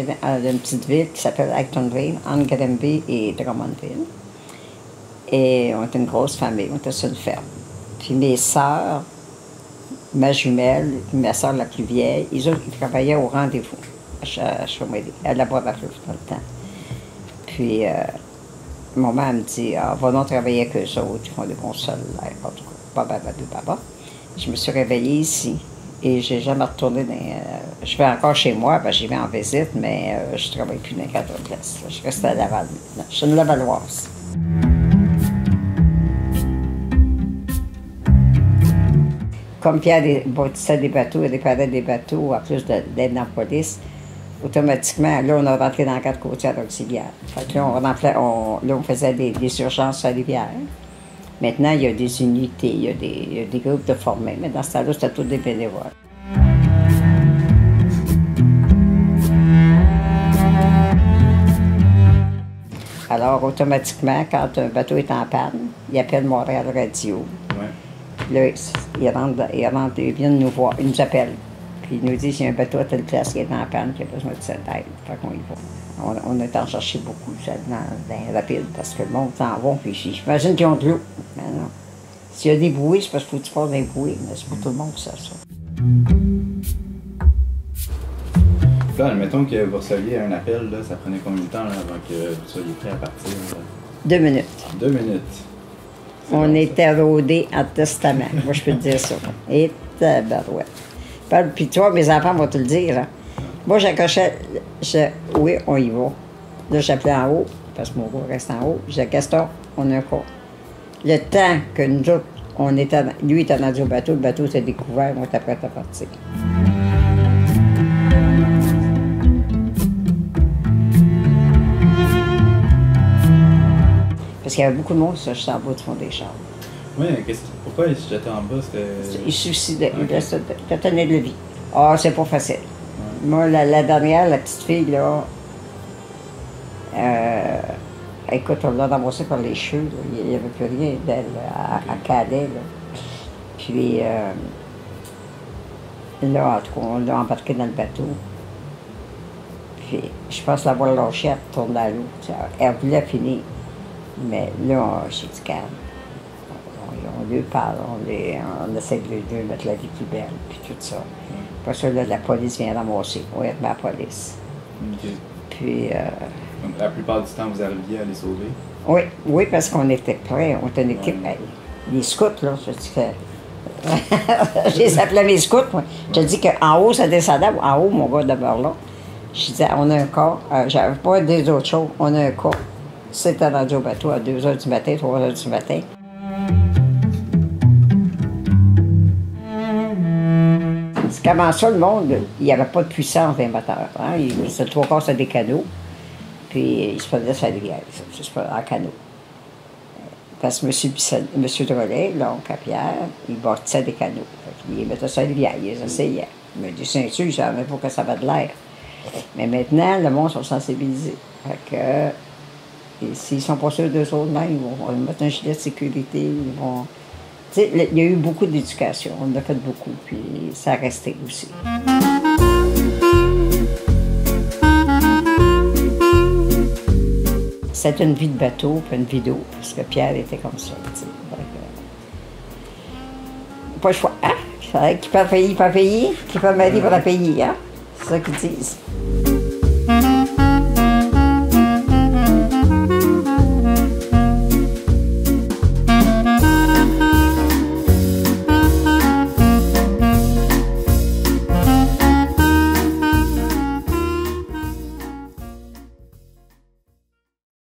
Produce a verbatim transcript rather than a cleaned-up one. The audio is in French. viens d'une petite ville qui s'appelle Actonville, Angrenby et Drummondville. Et on était une grosse famille, on était sur une ferme. Puis mes sœurs, ma jumelle, ma sœur la plus vieille, ils, autres, ils travaillaient au rendez-vous à Chaumélie, à la boîte à fleurs dans le temps. Puis, euh, mon mère me dit, ah, va donc travailler avec eux autres, ils font des bons sols, en tout cas, bababababa. Je me suis réveillée ici et j'ai jamais retourné dans. Euh, je vais encore chez moi, ben, j'y vais en visite, mais euh, je ne travaille plus dans quatre places. Je reste à Laval maintenant. Je suis une Lavaloise. Comme Pierre bâtissait des bateaux et réparait des bateaux, en plus d'être dans la police, automatiquement, là, on a rentré dans la Garde Côtière Auxiliaire. Fait que là, on, rempla, on, là, on faisait des, des urgences sur la rivière. Maintenant, il y a des unités, il y a des, il y a des groupes de formés, mais dans ce temps-là, c'était tous des bénévoles. Alors, automatiquement, quand un bateau est en panne, il appelle Montréal Radio. Là, ils rentrent, ils rentrent, ils viennent nous voir, ils nous appellent. Puis ils nous disent qu'il y a un bateau à telle place qui est en panne, qui a besoin de cette aide. Fait qu'on y va. On, on est en cherché beaucoup, ça, dans, dans les rapides, parce que le monde s'en va, puis j'imagine qu'ils ont de l'eau. Mais non. S'il y a des bouées, c'est parce qu'il faut que tu fasses des bouées, mais c'est pour tout le monde que ça, ça. Là, admettons que vous receviez un appel, là, ça prenait combien de temps là, avant que vous soyez prêt à partir? Là? Deux minutes. Deux minutes. On était rodés en testament, moi je peux te dire ça. Et tabarouette. Puis toi, mes enfants vont te le dire. Hein. Moi j'accrochais, je, oui, on y va. Là j'appelais en haut, parce que mon gars reste en haut. J'ai Castor, on a un corps. Le temps que nous autres, on était, lui était rendu au bateau, le bateau s'est découvert, on était prêt à partir. Parce qu'il y avait beaucoup de monde qui se jetait en bas du fond des chars. Oui, pourquoi ils se jetaient en bas? Ils se suicidaient, okay. Ils tenaient de la vie. Ah, c'est pas facile. Ouais. Moi, la, la dernière, la petite fille, là, euh, écoute, on l'a embrassée par les cheveux, là. Il n'y avait plus rien d'elle à, à Calais. Là. Puis, euh, là, en tout cas, on l'a embarquée dans le bateau. Puis, je pense l'avoir lâchée, elle tourne dans l'eau. Elle voulait finir. Mais là, j'ai dit calme. On, on, on lui parle, on, les, on essaie de lui, de lui mettre la vie plus belle, puis tout ça. Parce que là, la police vient ramasser, on est la police. Okay. Puis. Euh, Donc, la plupart du temps, vous arriviez à les sauver? Oui, oui, parce qu'on était prêts, on était une équipe. Ouais. Les scouts, là, je dis que. Je les appelais mes scouts, moi. Je dis qu'en haut, ça descendait, en haut, mon gars, d'abord là. Je disais, on a un corps, euh, j'avais pas des autres choses, on a un corps. C'était rendu au bateau à deux heures du matin, trois heures du matin. C'est qu'avant ça, le monde, il n'y avait pas de puissance d'un moteur. Hein? Il se trois quarts sur des canots, puis il se prenait sur la rivière, en canot. Parce que M. Drolet, l'oncle à Pierre, il bâtissait des canots. Il mettait sur la rivière, il les essayait. Mais des ceintures, il savait pas que ça avait de l'air. Mais maintenant, le monde sont sensibilisés. Fait que, et s'ils sont pas sûrs d'eux autres, là, ils vont mettre un gilet de sécurité, ils vont... T'sais, il y a eu beaucoup d'éducation, on en a fait beaucoup, puis ça a resté aussi. C'était une vie de bateau, puis une vie d'eau, parce que Pierre était comme ça, t'sais. Que... Pas le choix, hein? Qui peut payer, pas payer, qui peut m'aider pour la payer, hein? C'est ça qu'ils disent.